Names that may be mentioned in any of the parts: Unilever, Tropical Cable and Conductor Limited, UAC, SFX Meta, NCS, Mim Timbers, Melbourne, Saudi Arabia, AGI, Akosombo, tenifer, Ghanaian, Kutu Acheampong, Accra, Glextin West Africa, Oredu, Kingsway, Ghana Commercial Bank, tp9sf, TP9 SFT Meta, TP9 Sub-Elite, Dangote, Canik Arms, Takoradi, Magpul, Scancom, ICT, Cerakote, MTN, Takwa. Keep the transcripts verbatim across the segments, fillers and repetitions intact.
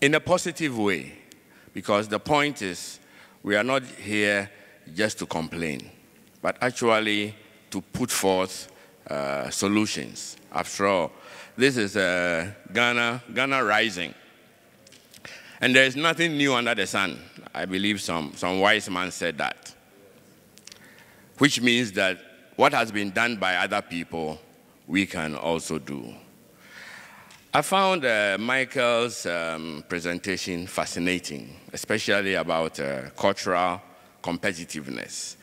in a positive way, because the point is we are not here just to complain, but actually to put forth uh, solutions. After all, this is uh, Ghana, Ghana rising. And there is nothing new under the sun. I believe some, some wise man said that, which means that what has been done by other people, we can also do. I found uh, Michael's um, presentation fascinating, especially about uh, cultural competitiveness.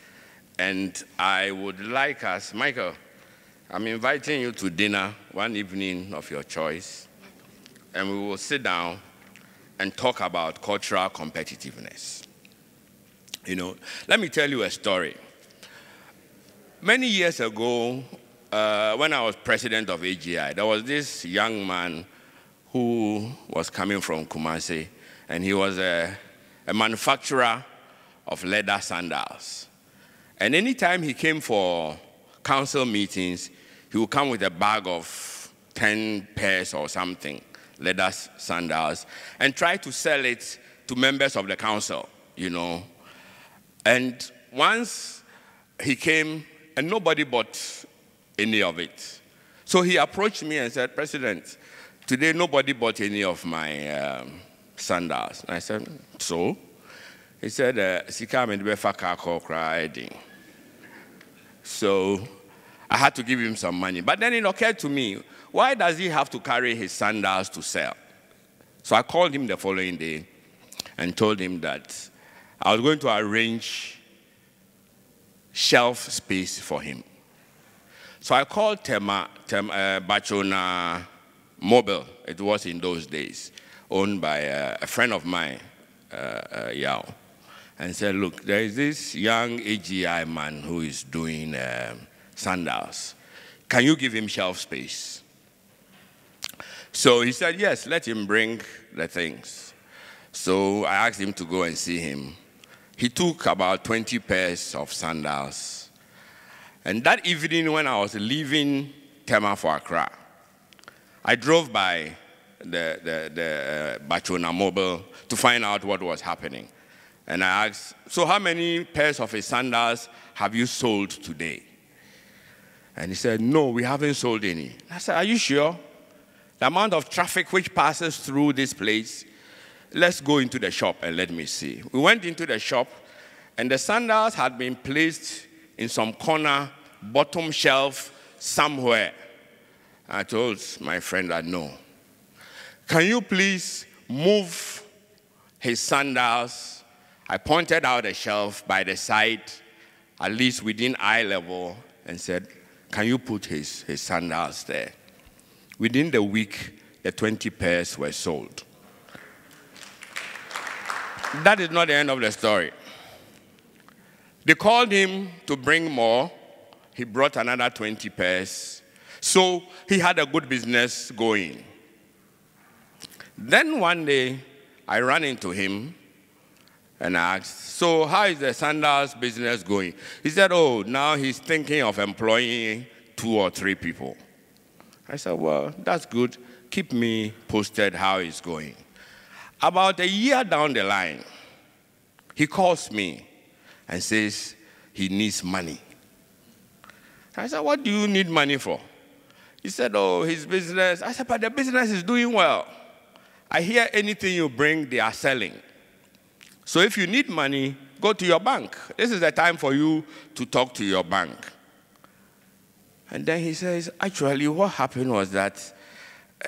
And I would like us, Michael, I'm inviting you to dinner one evening of your choice, and we will sit down and talk about cultural competitiveness. You know, let me tell you a story. Many years ago, uh, when I was president of A G I, there was this young man who was coming from Kumasi, and he was a, a manufacturer of leather sandals. And anytime he came for council meetings, he would come with a bag of ten pairs or something, leather sandals, and try to sell it to members of the council, you know. And once he came, and nobody bought any of it. So he approached me and said, President, today nobody bought any of my um, sandals. And I said, so? He said, uh, so I had to give him some money. But then it occurred to me, why does he have to carry his sandals to sell? So I called him the following day and told him that I was going to arrange shelf space for him. So I called Tem Tem uh, Bachona Mobile. It was in those days, owned by uh, a friend of mine, uh, uh, Yao, and said, look, there is this young A G I man who is doing uh, sandals. Can you give him shelf space? So he said, yes, let him bring the things. So I asked him to go and see him. He took about twenty pairs of sandals. And that evening when I was leaving Tema for Accra, I drove by the, the, the uh, Bachona Mobile to find out what was happening. And I asked, so how many pairs of his sandals have you sold today? And he said, no, we haven't sold any. I said, are you sure? The amount of traffic which passes through this place, let's go into the shop and let me see. We went into the shop, and the sandals had been placed in some corner, bottom shelf, somewhere. I told my friend that, no. Can you please move his sandals? I pointed out a shelf by the side, at least within eye level, and said, can you put his, his sandals there? Within the week, the twenty pairs were sold. That is not the end of the story. They called him to bring more. He brought another twenty pairs. So he had a good business going. Then one day, I ran into him and asked, so how is the sandals business going? He said, oh, now he's thinking of employing two or three people. I said, well, that's good. Keep me posted how it's going. About a year down the line, he calls me and says he needs money. I said, what do you need money for? He said, oh, his business. I said, but the business is doing well. I hear anything you bring, they are selling. So if you need money, go to your bank. This is the time for you to talk to your bank. And then he says, actually, what happened was that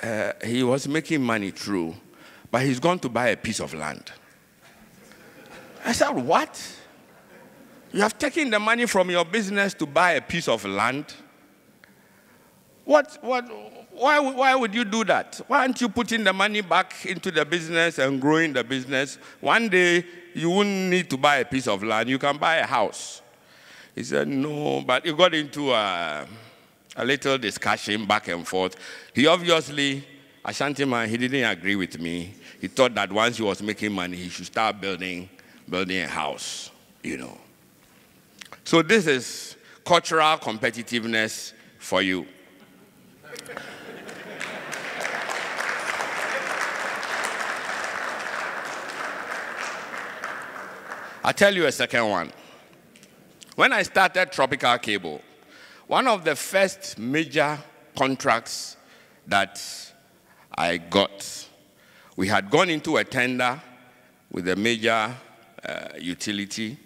uh, he was making money through, but he's going to buy a piece of land. I said, what? You have taken the money from your business to buy a piece of land? What, what, why, why would you do that? Why aren't you putting the money back into the business and growing the business? One day, you wouldn't need to buy a piece of land. You can buy a house. He said, no, but he got into a, a little discussion back and forth. He obviously... Ashanti man, he didn't agree with me. He thought that once he was making money, he should start building, building a house, you know. So this is cultural competitiveness for you. I'll tell you a second one. When I started Tropical Cable, one of the first major contracts that I got, we had gone into a tender with a major uh, utility.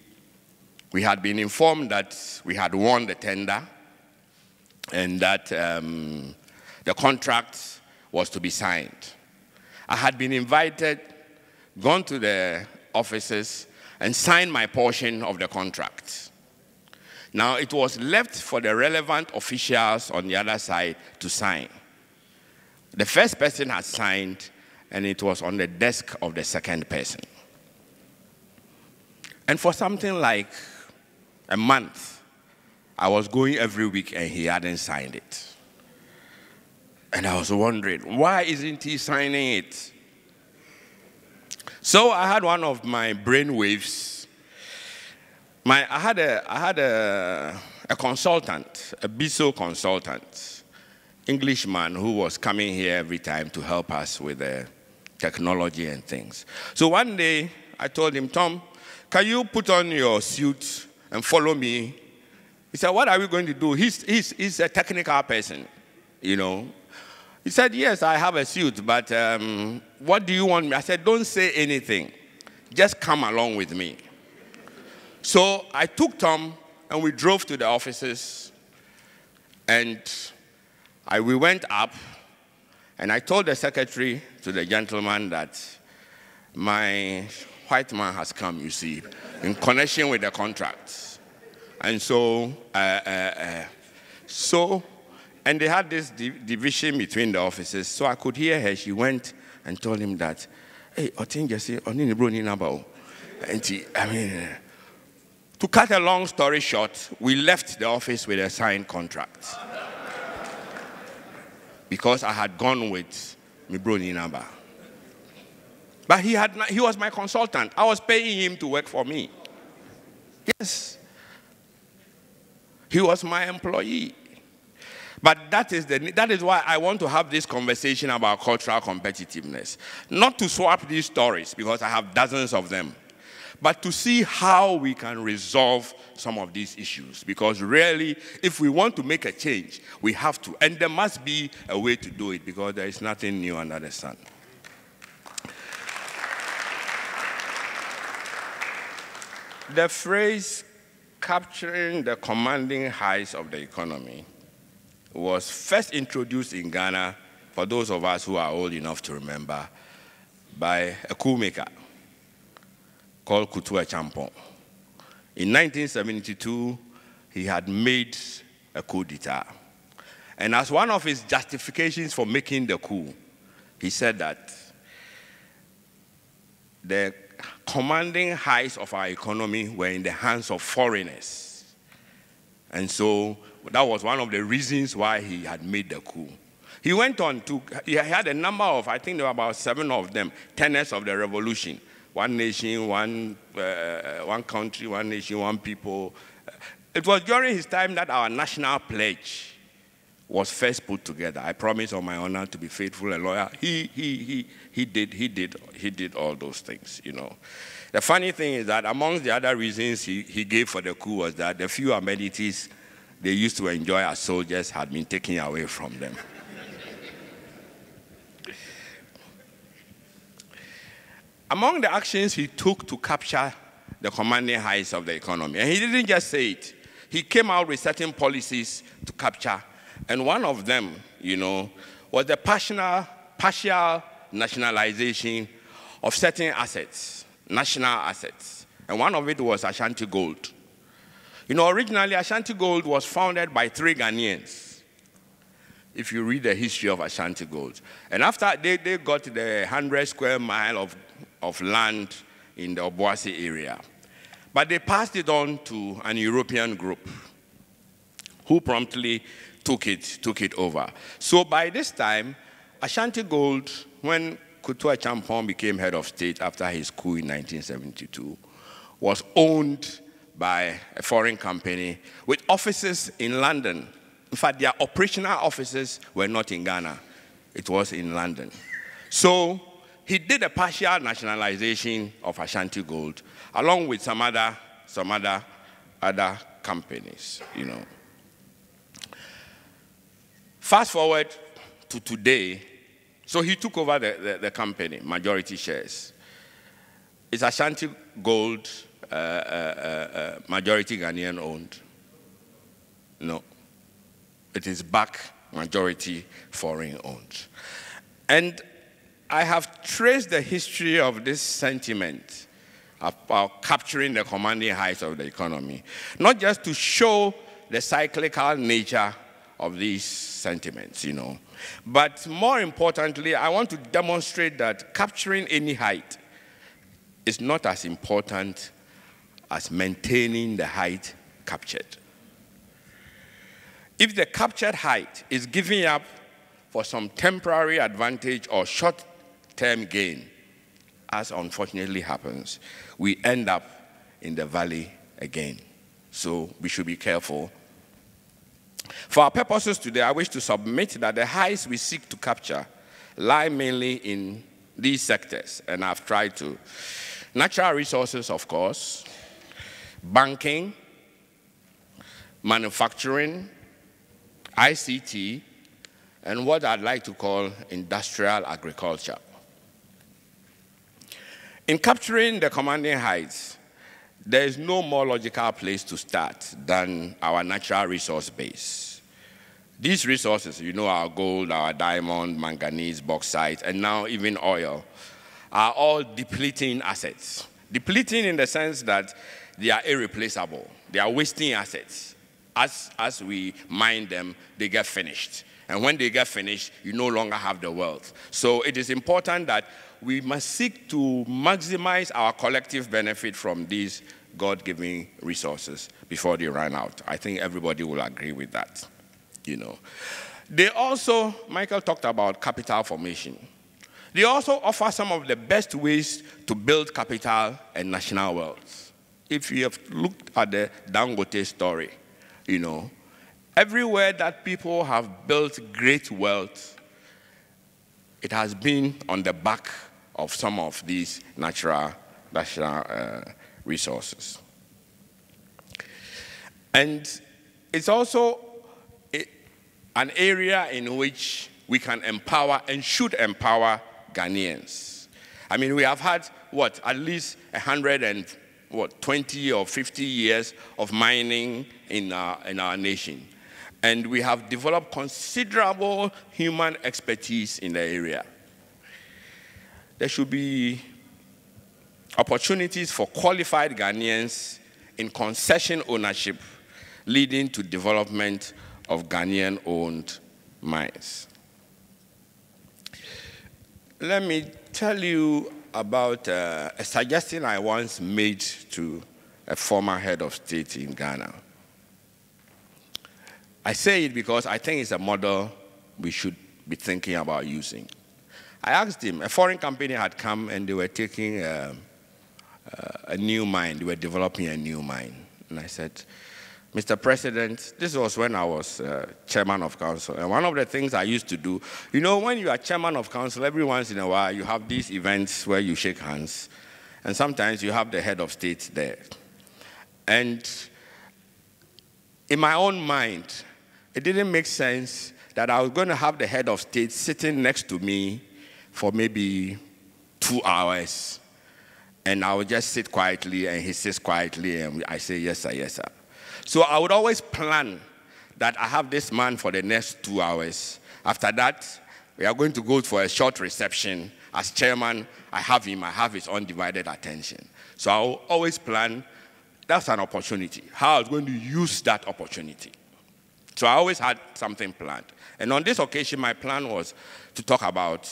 We had been informed that we had won the tender and that um, the contract was to be signed. I had been invited, gone to the offices, and signed my portion of the contract. Now, it was left for the relevant officials on the other side to sign. The first person had signed, and it was on the desk of the second person. And for something like a month, I was going every week, and he hadn't signed it. And I was wondering, why isn't he signing it? So I had one of my brain waves. My, I had, a, I had a, a consultant, a BISO consultant, Englishman who was coming here every time to help us with the technology and things. So one day I told him, Tom, can you put on your suit and follow me? He said, what are we going to do? He's, he's, he's a technical person, you know. He said, yes, I have a suit, but um, what do you want me? I said, don't say anything. Just come along with me. So I took Tom, and we drove to the offices. And I, we went up, and I told the secretary to the gentleman that my white man has come, you see, in connection with the contract. And so, uh, uh, uh, so... And they had this division between the offices. So I could hear her. She went and told him that, hey, I think you see, I need to bring in about. And she, I mean, to cut a long story short, we left the office with a signed contract. Because I had gone with my brony number. But he, had not, he was my consultant. I was paying him to work for me. Yes. He was my employee. But that is, the, that is why I want to have this conversation about cultural competitiveness. Not to swap these stories, because I have dozens of them, but to see how we can resolve some of these issues. Because really, if we want to make a change, we have to. And there must be a way to do it, because there is nothing new under the sun. The phrase, capturing the commanding highs of the economy, was first introduced in Ghana, for those of us who are old enough to remember, by a coup maker called Kutu Acheampong. In nineteen seventy-two, he had made a coup d'etat. And as one of his justifications for making the coup, he said that the commanding heights of our economy were in the hands of foreigners. And so, that was one of the reasons why he had made the coup. He went on to, he had a number of, I think there were about seven of them, tenets of the revolution. One nation, one, uh, one country, one nation, one people. It was during his time that our national pledge was first put together. I promise on my honor to be faithful and loyal. He, he, he, he, did, he, did, he did all those things, you know. The funny thing is that amongst the other reasons he, he gave for the coup was that the few amenities they used to enjoy as soldiers had been taken away from them. Among the actions he took to capture the commanding heights of the economy, and he didn't just say it, he came out with certain policies to capture, and one of them, you know, was the partial, partial nationalization of certain assets, national assets, and one of it was Ashanti Gold. You know, originally, Ashanti Gold was founded by three Ghanaians, if you read the history of Ashanti Gold. And after they, they got the one hundred square mile of, of land in the Obuasi area. But they passed it on to an European group who promptly took it, took it over. So by this time, Ashanti Gold, when Kutu Acheampong became head of state after his coup in nineteen seventy-two, was owned by a foreign company with offices in London. In fact, their operational offices were not in Ghana. It was in London. So he did a partial nationalization of Ashanti Gold, along with some other, some other, other companies, you know. Fast forward to today, so he took over the, the, the company, majority shares. It's Ashanti Gold, uh, uh, uh, majority Ghanaian owned. No, it is back majority foreign owned. And I have traced the history of this sentiment about capturing the commanding heights of the economy, not just to show the cyclical nature of these sentiments, you know, but more importantly, I want to demonstrate that capturing any height is not as important as maintaining the height captured. If the captured height is giving up for some temporary advantage or short-term gain, as unfortunately happens, we end up in the valley again. So we should be careful. For our purposes today, I wish to submit that the heights we seek to capture lie mainly in these sectors, and I've tried to. Natural resources, of course, banking, manufacturing, I C T, and what I'd like to call industrial agriculture. In capturing the commanding heights, there is no more logical place to start than our natural resource base. These resources, you know, our gold, our diamond, manganese, bauxite, and now even oil, are all depleting assets. Depleting in the sense that they are irreplaceable. They are wasting assets. As, as we mine them, they get finished. And when they get finished, you no longer have the wealth. So it is important that we must seek to maximize our collective benefit from these God-given resources before they run out. I think everybody will agree with that, you know. They also, Michael talked about capital formation. They also offer some of the best ways to build capital and national wealth. If you have looked at the Dangote story, you know, everywhere that people have built great wealth, it has been on the back of some of these natural, natural uh, resources. And it's also it, an area in which we can empower and should empower Ghanaians. I mean, we have had, what, at least one hundred and what, twenty or fifty years of mining in our, in our nation. And we have developed considerable human expertise in the area. There should be opportunities for qualified Ghanaians in concession ownership, leading to development of Ghanaian-owned mines. Let me tell you about uh, a suggestion I once made to a former head of state in Ghana. I say it because I think it's a model we should be thinking about using. I asked him, a foreign company had come and they were taking a, a new mine, they were developing a new mine. And I said, Mister President, this was when I was uh, chairman of council. And one of the things I used to do, you know, when you are chairman of council, every once in a while you have these events where you shake hands. And sometimes you have the head of state there. And in my own mind, it didn't make sense that I was going to have the head of state sitting next to me for maybe two hours. And I would just sit quietly, and he sits quietly, and I say, yes, sir, yes, sir. So I would always plan that I have this man for the next two hours. After that, we are going to go for a short reception. As chairman, I have him, I have his undivided attention. So I will always plan, that's an opportunity, how I was going to use that opportunity. So I always had something planned. And on this occasion, my plan was to talk about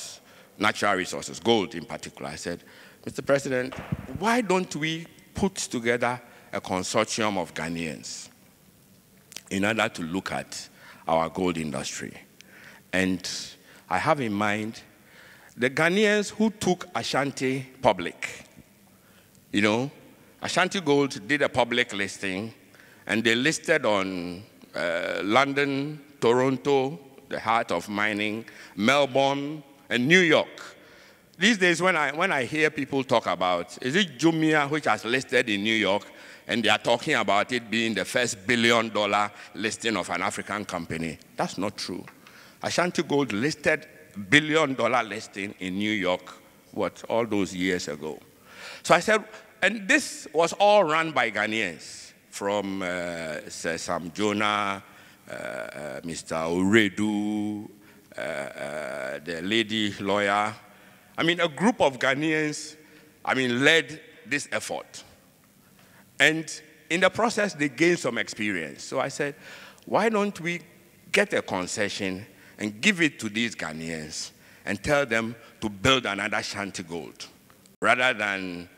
natural resources, gold in particular. I said, Mister President, why don't we put together a consortium of Ghanaians in order to look at our gold industry? And I have in mind the Ghanaians who took Ashanti public. You know, Ashanti Gold did a public listing, and they listed on uh, London, Toronto, the heart of mining, Melbourne, and New York. These days, when I, when I hear people talk about, is it Jumia which has listed in New York, and they are talking about it being the first billion dollar listing of an African company? That's not true. Ashanti Gold listed billion dollar listing in New York, what, all those years ago. So I said, and this was all run by Ghanaians, from uh, Sir Sam Jonah, uh, uh, Mister Oredu, uh, uh, the lady lawyer. I mean, a group of Ghanaians, I mean, led this effort. And in the process, they gained some experience. So I said, why don't we get a concession and give it to these Ghanaians and tell them to build another Ashanti Gold, rather than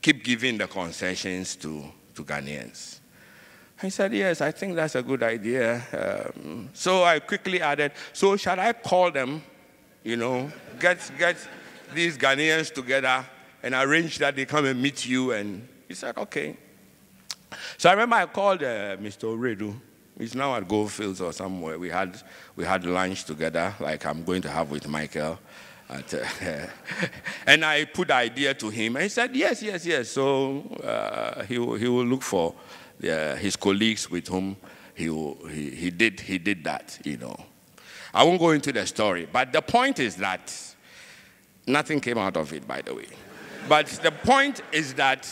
keep giving the concessions to, to Ghanaians. I said, yes, I think that's a good idea. Um, so I quickly added, so shall I call them, you know, get, get these Ghanaians together and arrange that they come and meet you? And he said, okay. So I remember I called uh, Mister Oredu. He's now at Goldfields or somewhere. We had, we had lunch together, like I'm going to have with Michael. At, uh, and I put the idea to him, and he said, yes, yes, yes. So uh, he, will, he will look for uh, his colleagues with whom he, will, he, he, did, he did that, you know. I won't go into the story, but the point is that nothing came out of it, by the way. But the point is that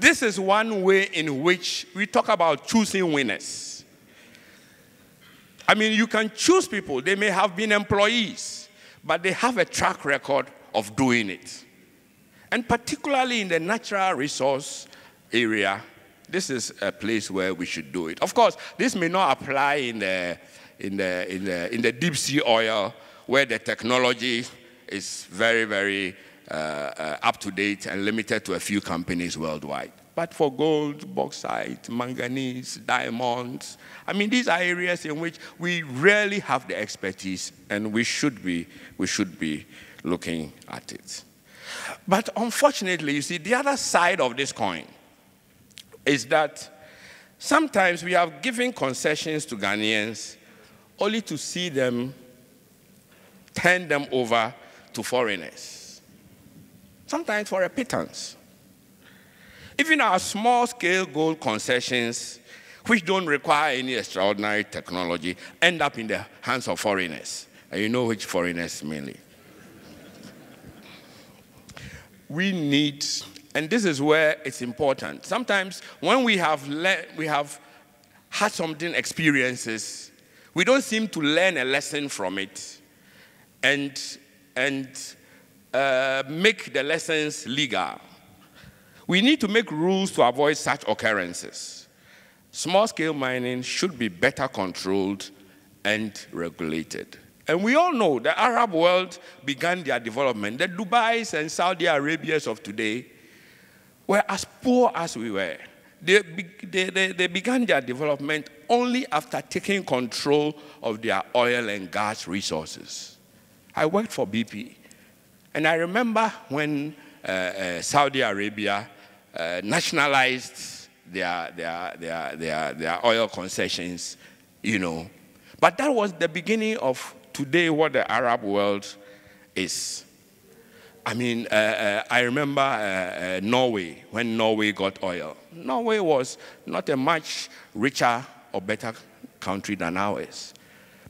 this is one way in which we talk about choosing winners. I mean, you can choose people. They may have been employees, but they have a track record of doing it. And particularly in the natural resource area, this is a place where we should do it. Of course, this may not apply in the, in the, in the, in the deep sea oil, where the technology is very, very uh, uh, up to date and limited to a few companies worldwide. But for gold, bauxite, manganese, diamonds, I mean, these are areas in which we really have the expertise, and we should be, we should be looking at it. But unfortunately, you see, the other side of this coin is that sometimes we have given concessions to Ghanaians only to see them turn them over to foreigners, sometimes for a pittance. Even our small-scale gold concessions, which don't require any extraordinary technology, end up in the hands of foreigners. And you know which foreigners mainly. We need, and this is where it's important. Sometimes when we have, we have had something experiences, we don't seem to learn a lesson from it and, and uh, make the lessons legal. We need to make rules to avoid such occurrences. Small-scale mining should be better controlled and regulated. And we all know the Arab world began their development. The Dubais and Saudi Arabias of today were as poor as we were. They, they, they, they began their development only after taking control of their oil and gas resources. I worked for B P, and I remember when uh, uh, Saudi Arabia Uh, nationalized their, their, their, their, their oil concessions, you know. But that was the beginning of today what the Arab world is. I mean, uh, uh, I remember uh, uh, Norway, when Norway got oil. Norway was not a much richer or better country than ours.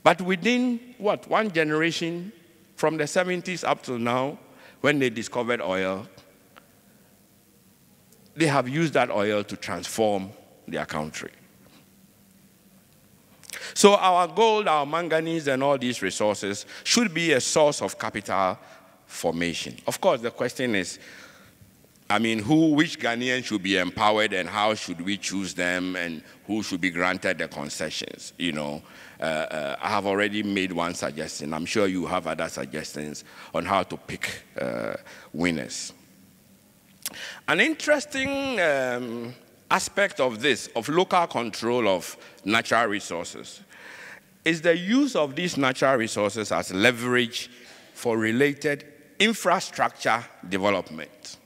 But within, what, one generation, from the seventies up till now, when they discovered oil, they have used that oil to transform their country. So our gold, our manganese, and all these resources should be a source of capital formation. Of course, the question is, I mean, who, which Ghanaian should be empowered, and how should we choose them, and who should be granted the concessions? You know, uh, uh, I have already made one suggestion. I'm sure you have other suggestions on how to pick uh, winners. An interesting um, aspect of this, of local control of natural resources, is the use of these natural resources as leverage for related infrastructure development.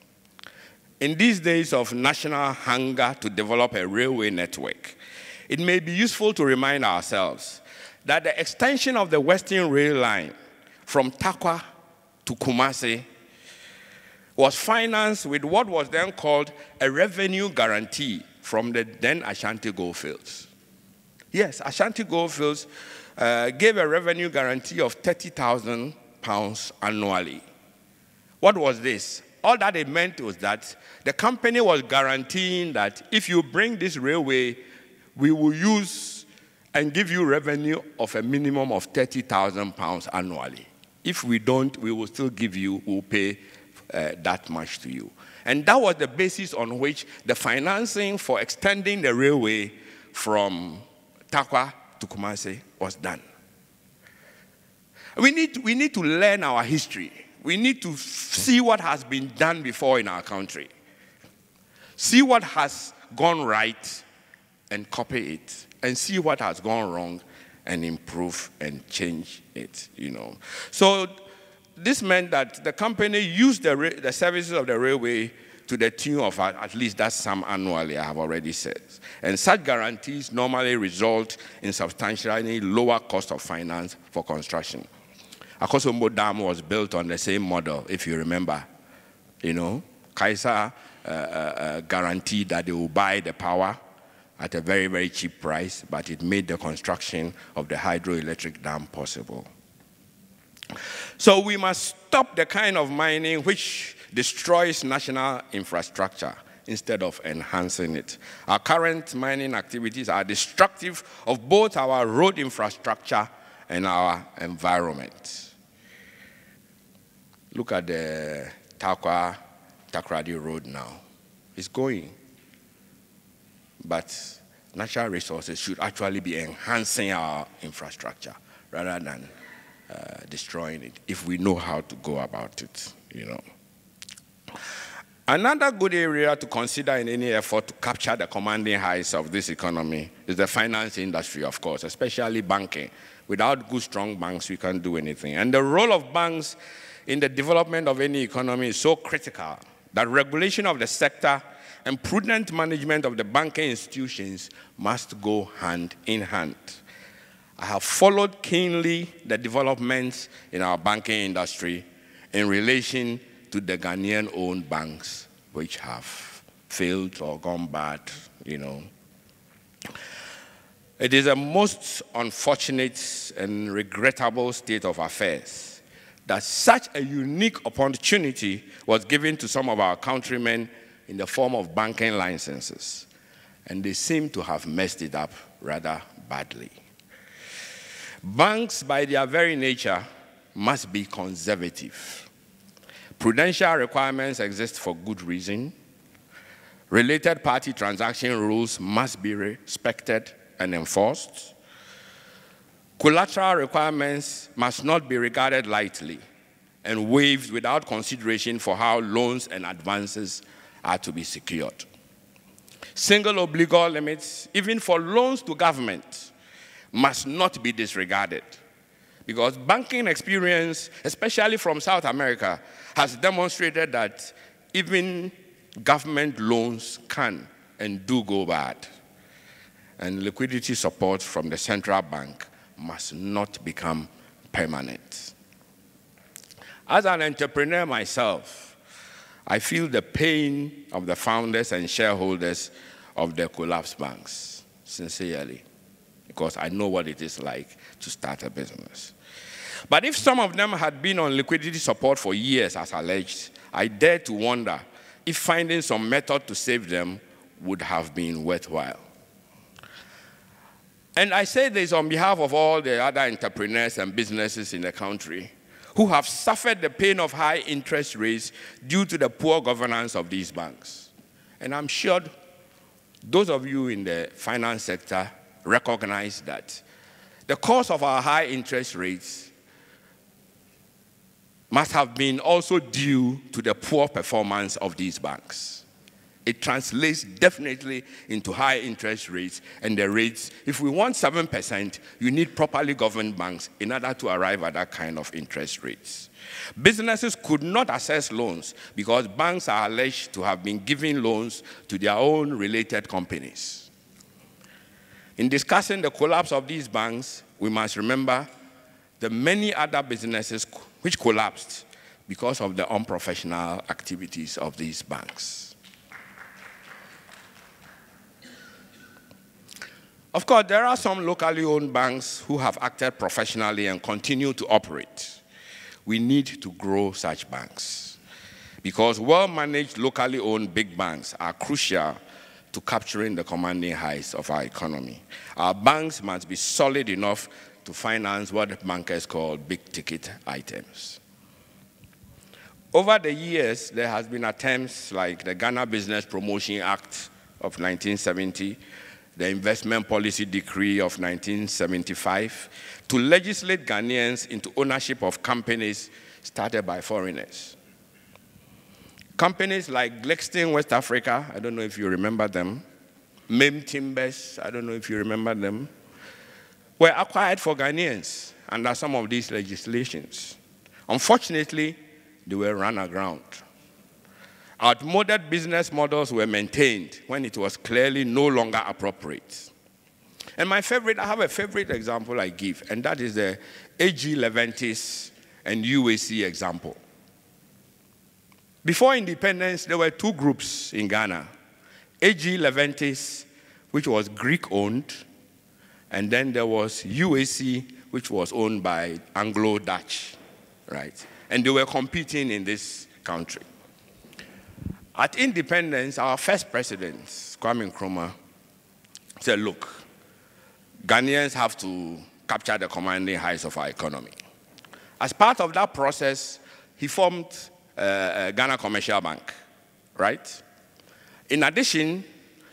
In these days of national hunger to develop a railway network, it may be useful to remind ourselves that the extension of the Western Rail Line from Takwa to Kumasi was financed with what was then called a revenue guarantee from the then Ashanti Goldfields. Yes, Ashanti Goldfields uh, gave a revenue guarantee of thirty thousand pounds annually. What was this? All that it meant was that the company was guaranteeing that if you bring this railway, we will use and give you revenue of a minimum of thirty thousand pounds annually. If we don't, we will still give you, we'll pay uh, that much to you. And that was the basis on which the financing for extending the railway from Takwa to Kumasi was done. We need, we need to learn our history. We need to see what has been done before in our country. See what has gone right and copy it. And see what has gone wrong and improve and change it, you know. So this meant that the company used the, the services of the railway to the tune of at, at least that sum annually, I have already said. And such guarantees normally result in substantially lower cost of finance for construction. Akosombo Dam was built on the same model, if you remember. You know, Kaiser uh, uh, guaranteed that they will buy the power at a very, very cheap price, but it made the construction of the hydroelectric dam possible. So we must stop the kind of mining which destroys national infrastructure instead of enhancing it. Our current mining activities are destructive of both our road infrastructure and our environment. Look at the Takwa Takoradi Road now. It's going. But natural resources should actually be enhancing our infrastructure rather than uh, destroying it, if we know how to go about it, you know. Another good area to consider in any effort to capture the commanding heights of this economy is the finance industry, of course, especially banking. Without good, strong banks, we can't do anything. And the role of banks in the development of any economy is so critical that regulation of the sector and prudent management of the banking institutions must go hand in hand. I have followed keenly the developments in our banking industry in relation to the Ghanaian-owned banks, which have failed or gone bad, you know. It is a most unfortunate and regrettable state of affairs that such a unique opportunity was given to some of our countrymen in the form of banking licenses, and they seem to have messed it up rather badly. Banks, by their very nature, must be conservative. Prudential requirements exist for good reason. Related party transaction rules must be respected and enforced. Collateral requirements must not be regarded lightly and waived without consideration for how loans and advances are to be secured. Single obligor limits, even for loans to government, must not be disregarded, because banking experience, especially from South America, has demonstrated that even government loans can and do go bad. And liquidity support from the central bank must not become permanent. As an entrepreneur myself, I feel the pain of the founders and shareholders of the collapsed banks, sincerely, because I know what it is like to start a business. But if some of them had been on liquidity support for years, as alleged, I dare to wonder if finding some method to save them would have been worthwhile. And I say this on behalf of all the other entrepreneurs and businesses in the country who have suffered the pain of high interest rates due to the poor governance of these banks. And I'm sure those of you in the finance sector recognize that the cause of our high interest rates must have been also due to the poor performance of these banks. It translates definitely into high interest rates and the rates. If we want seven percent, you need properly governed banks in order to arrive at that kind of interest rates. Businesses could not access loans because banks are alleged to have been giving loans to their own related companies. In discussing the collapse of these banks, we must remember the many other businesses which collapsed because of the unprofessional activities of these banks. Of course, there are some locally owned banks who have acted professionally and continue to operate. We need to grow such banks, because well-managed, locally owned big banks are crucial to capturing the commanding heights of our economy. Our banks must be solid enough to finance what bankers call big-ticket items. Over the years, there has been attempts like the Ghana Business Promotion Act of nineteen seventy, the Investment Policy Decree of nineteen seventy-five, to legislate Ghanaians into ownership of companies started by foreigners. Companies like Glextin West Africa, I don't know if you remember them, Mim Timbers, I don't know if you remember them, were acquired for Ghanaians under some of these legislations. Unfortunately, they were run aground. Outmoded business models were maintained when it was clearly no longer appropriate. And my favorite, I have a favorite example I give, and that is the A G Leventis and U A C example. Before independence, there were two groups in Ghana. A G Leventis, which was Greek-owned, and then there was U A C, which was owned by Anglo-Dutch, right? And they were competing in this country. At independence, our first president, Kwame Nkrumah, said, look, Ghanaians have to capture the commanding heights of our economy. As part of that process, he formed uh, Ghana Commercial Bank, right? In addition,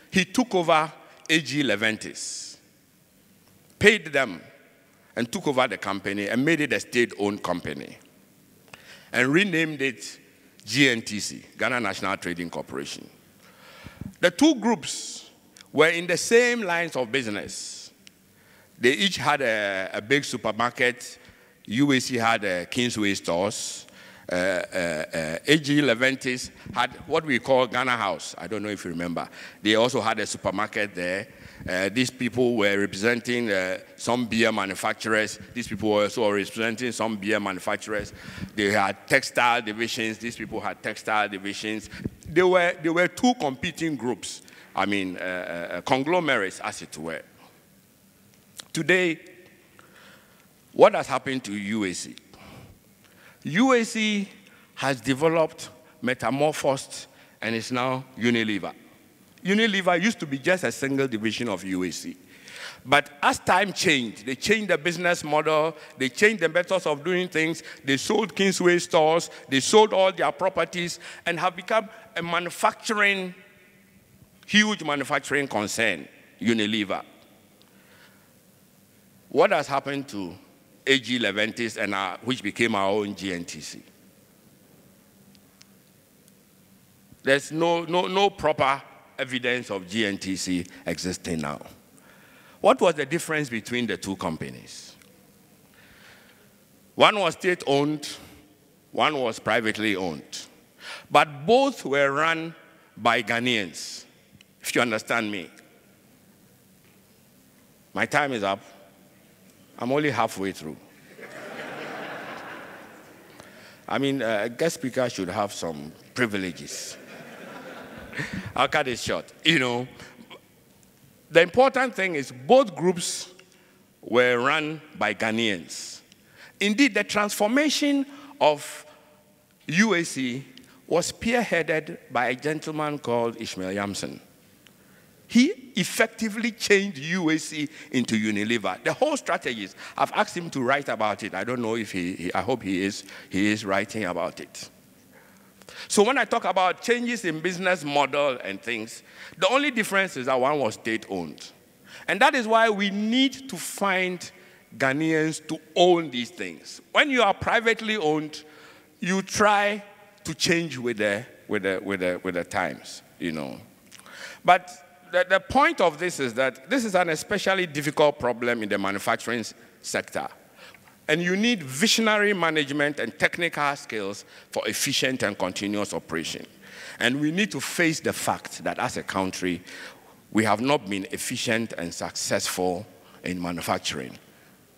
he took over A G Leventis, paid them, and took over the company and made it a state-owned company, and renamed it G N T C, Ghana National Trading Corporation. The two groups were in the same lines of business. They each had a, a big supermarket. U A C had uh, Kingsway stores. Uh, uh, uh, A G Leventis had what we call Ghana House. I don't know if you remember. They also had a supermarket there. Uh, these people were representing uh, some beer manufacturers. These people were also representing some beer manufacturers. They had textile divisions. These people had textile divisions. They were, they were two competing groups. I mean, uh, uh, conglomerates, as it were. Today, what has happened to U A C? U A C has developed, metamorphosed, and is now Unilever. Unilever used to be just a single division of U A C. But as time changed, they changed the business model, they changed the methods of doing things, they sold Kingsway stores, they sold all their properties, and have become a manufacturing, huge manufacturing concern, Unilever. What has happened to A G Leventis, and our, which became our own G N T C? There's no, no, no proper evidence of G N T C existing now. What was the difference between the two companies? One was state-owned, one was privately owned. But both were run by Ghanaians, if you understand me. My time is up. I'm only halfway through. I mean, a guest speaker should have some privileges. I'll cut it short. You know, the important thing is both groups were run by Ghanaians. Indeed, the transformation of U A C was spearheaded by a gentleman called Ishmael Yamson. He effectively changed U A C into Unilever. The whole strategies, I've asked him to write about it. I don't know if he, he I hope he is, he is writing about it. So when I talk about changes in business model and things, the only difference is that one was state-owned. And that is why we need to find Ghanaians to own these things. When you are privately owned, you try to change with the, with the, with the, with the times, you know. But the, the point of this is that this is an especially difficult problem in the manufacturing sector. And you need visionary management and technical skills for efficient and continuous operation. And we need to face the fact that as a country, we have not been efficient and successful in manufacturing.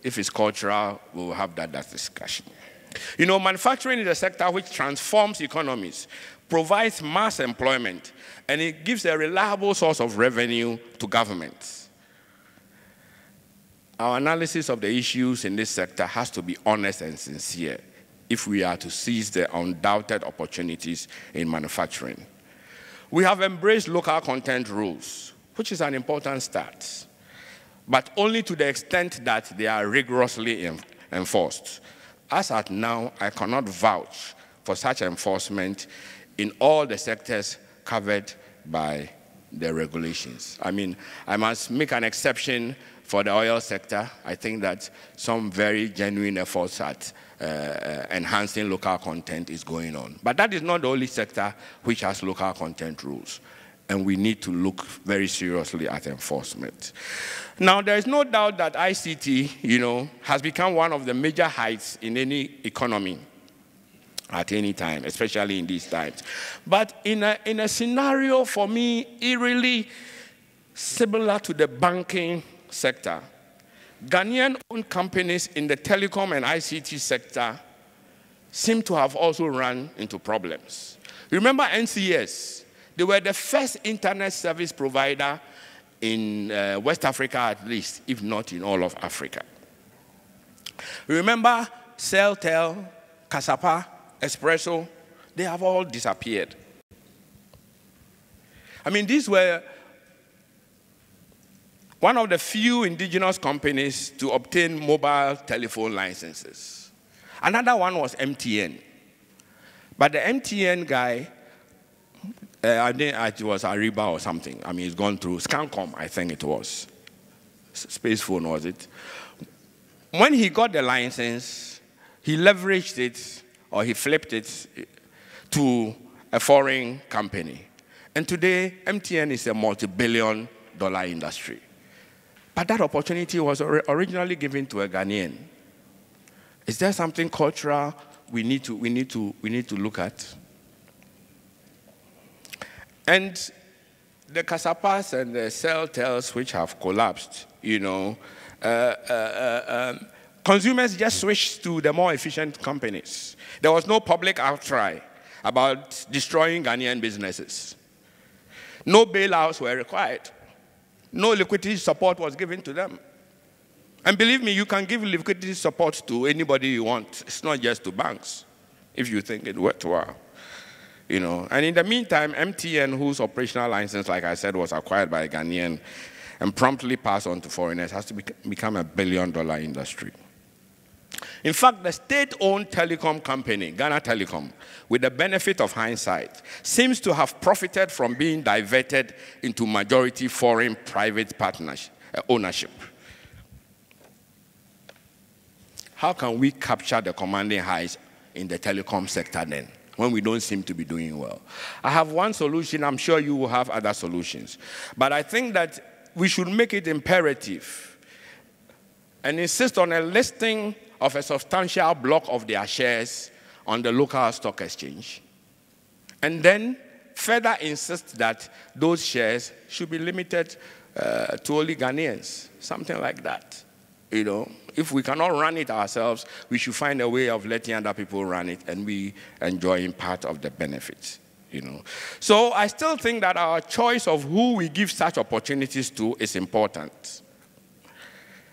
If it's cultural, we'll have that, that discussion. You know, manufacturing is a sector which transforms economies, provides mass employment, and it gives a reliable source of revenue to governments. Our analysis of the issues in this sector has to be honest and sincere if we are to seize the undoubted opportunities in manufacturing. We have embraced local content rules, which is an important start, but only to the extent that they are rigorously enforced. As at now, I cannot vouch for such enforcement in all the sectors covered by the regulations. I mean, I must make an exception for the oil sector. I think that some very genuine efforts at uh, enhancing local content is going on. But that is not the only sector which has local content rules, and we need to look very seriously at enforcement. Now, there is no doubt that I C T, you know, has become one of the major heights in any economy at any time, especially in these times. But in a, in a scenario, for me, eerily similar to the banking sector, Ghanaian-owned companies in the telecom and I C T sector seem to have also run into problems. Remember N C S? They were the first internet service provider in uh, West Africa, at least, if not in all of Africa. Remember Celltel, Kasapa, Espresso? They have all disappeared. I mean, these were one of the few indigenous companies to obtain mobile telephone licenses. Another one was M T N. But the M T N guy, Uh, I think it was Ariba or something. I mean, it's gone through Scancom, I think it was. Space phone, was it? When he got the license, he leveraged it, or he flipped it, to a foreign company. And today, M T N is a multi-billion dollar industry. But that opportunity was originally given to a Ghanaian. Is there something cultural we need to, we need to, we need to look at? And the Kasapas and the Celltels, which have collapsed, you know, uh, uh, uh, um, consumers just switched to the more efficient companies. There was no public outcry about destroying Ghanaian businesses. No bailouts were required. No liquidity support was given to them. And believe me, you can give liquidity support to anybody you want. It's not just to banks, if you think it worthwhile. You know, and in the meantime, M T N, whose operational license, like I said, was acquired by a Ghanaian and promptly passed on to foreigners, has to be become a billion-dollar industry. In fact, the state-owned telecom company, Ghana Telecom, with the benefit of hindsight, seems to have profited from being diverted into majority foreign private partnership, uh, ownership. How can we capture the commanding highs in the telecom sector then, when we don't seem to be doing well? I have one solution. I'm sure you will have other solutions. But I think that we should make it imperative and insist on a listing of a substantial block of their shares on the local stock exchange, and then further insist that those shares should be limited uh, to only Ghanaians, something like that. You know, if we cannot run it ourselves, we should find a way of letting other people run it, and we enjoying part of the benefits. You know, so I still think that our choice of who we give such opportunities to is important,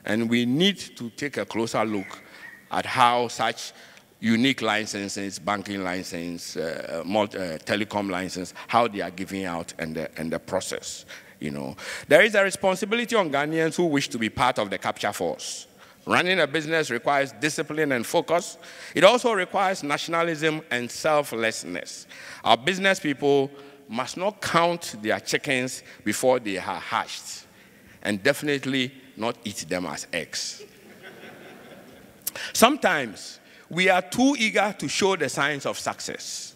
and we need to take a closer look at how such unique licenses, banking license, uh, multi, uh, telecom license, how they are giving out, and the, and the process. You know, there is a responsibility on Ghanaians who wish to be part of the capture force. Running a business requires discipline and focus. It also requires nationalism and selflessness. Our business people must not count their chickens before they are hatched, and definitely not eat them as eggs. Sometimes we are too eager to show the signs of success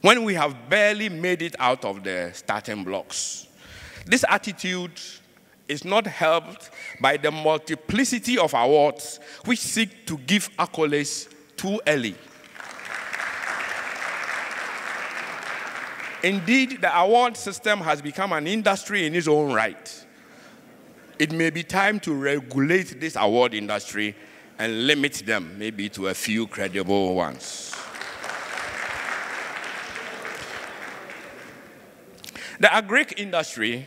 when we have barely made it out of the starting blocks. This attitude is not helped by the multiplicity of awards which seek to give accolades too early. Indeed, the award system has become an industry in its own right. It may be time to regulate this award industry and limit them maybe to a few credible ones. The agric industry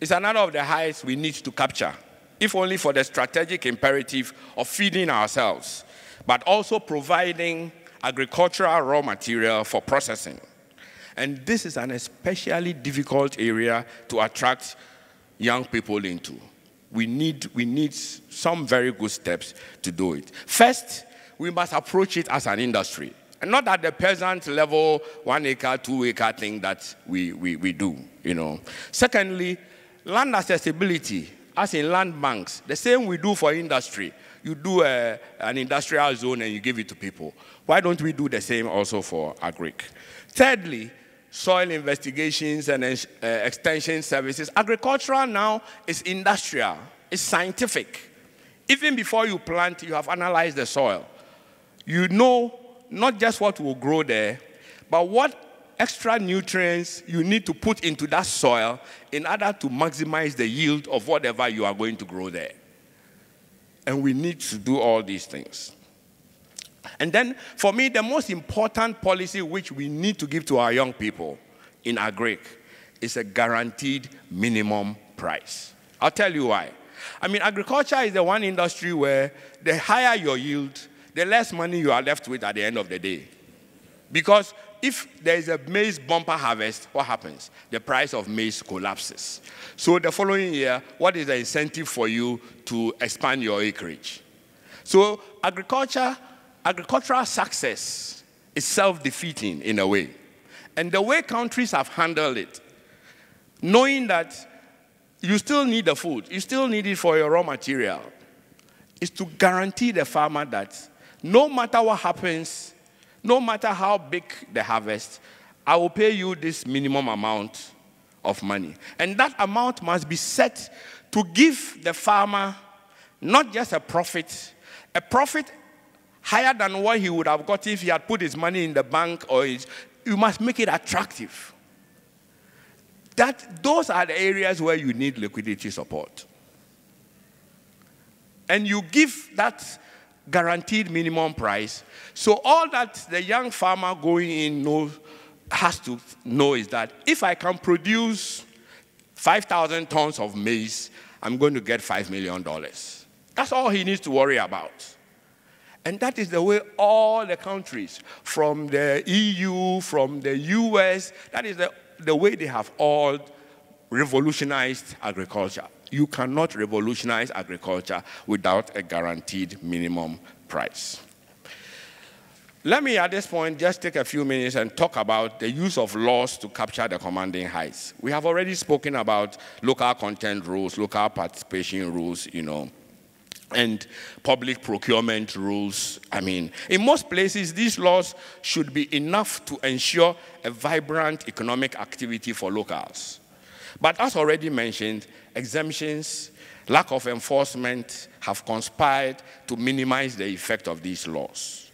is another of the highs we need to capture, if only for the strategic imperative of feeding ourselves, but also providing agricultural raw material for processing. And this is an especially difficult area to attract young people into. We need, we need some very good steps to do it. First, we must approach it as an industry, and not at the peasant level, one acre, two acre thing that we, we, we do, you know. Secondly, land accessibility, as in land banks, the same we do for industry. You do a, an industrial zone and you give it to people. Why don't we do the same also for agric? Thirdly, soil investigations and uh, extension services. Agricultural now is industrial, it's scientific. Even before you plant, you have analyzed the soil. You know not just what will grow there, but what extra nutrients you need to put into that soil in order to maximize the yield of whatever you are going to grow there. And we need to do all these things. And then, for me, the most important policy which we need to give to our young people in agric is a guaranteed minimum price. I'll tell you why. I mean, agriculture is the one industry where the higher your yield, the less money you are left with at the end of the day. Because if there is a maize bumper harvest, what happens? The price of maize collapses. So the following year, what is the incentive for you to expand your acreage? So agriculture... Agricultural success is self-defeating in a way. And the way countries have handled it, knowing that you still need the food, you still need it for your raw material, is to guarantee the farmer that no matter what happens, no matter how big the harvest, I will pay you this minimum amount of money. And that amount must be set to give the farmer not just a profit, a profit higher than what he would have got if he had put his money in the bank or his, you must make it attractive. That, those are the areas where you need liquidity support. And you give that guaranteed minimum price. So all that the young farmer going in knows, has to know is that if I can produce five thousand tons of maize, I'm going to get five million dollars. That's all he needs to worry about. And that is the way all the countries, from the E U, from the U S, that is the, the way they have all revolutionized agriculture. You cannot revolutionize agriculture without a guaranteed minimum price. Let me, at this point, just take a few minutes and talk about the use of laws to capture the commanding heights. We have already spoken about local content rules, local participation rules, you know, and public procurement rules. I mean, in most places, these laws should be enough to ensure a vibrant economic activity for locals. But as already mentioned, exemptions, lack of enforcement have conspired to minimize the effect of these laws.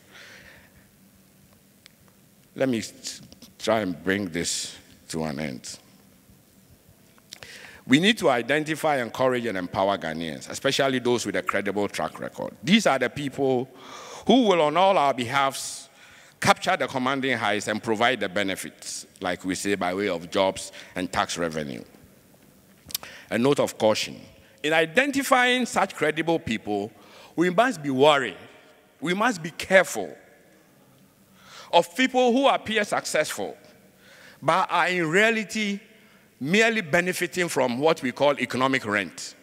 Let me try and bring this to an end. We need to identify, encourage, and empower Ghanaians, especially those with a credible track record. These are the people who will, on all our behalfs, capture the commanding heights and provide the benefits, like we say, by way of jobs and tax revenue. A note of caution. In identifying such credible people, we must be worried. We must be careful of people who appear successful, but are in reality merely benefiting from what we call economic rent.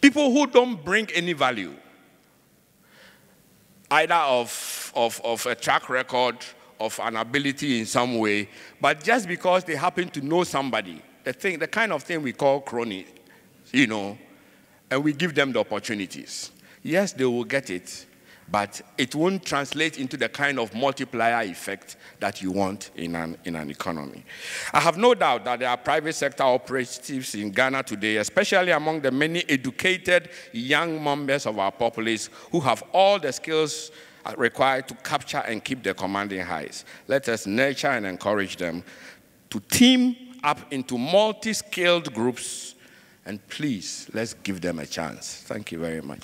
People who don't bring any value, either of, of, of a track record, of an ability in some way, but just because they happen to know somebody, the thing, the kind of thing we call crony, you know, and we give them the opportunities. Yes, they will get it, but it won't translate into the kind of multiplier effect that you want in an, in an economy. I have no doubt that there are private sector operatives in Ghana today, especially among the many educated young members of our populace who have all the skills required to capture and keep their commanding heights. Let us nurture and encourage them to team up into multi-skilled groups And please, let's give them a chance. Thank you very much.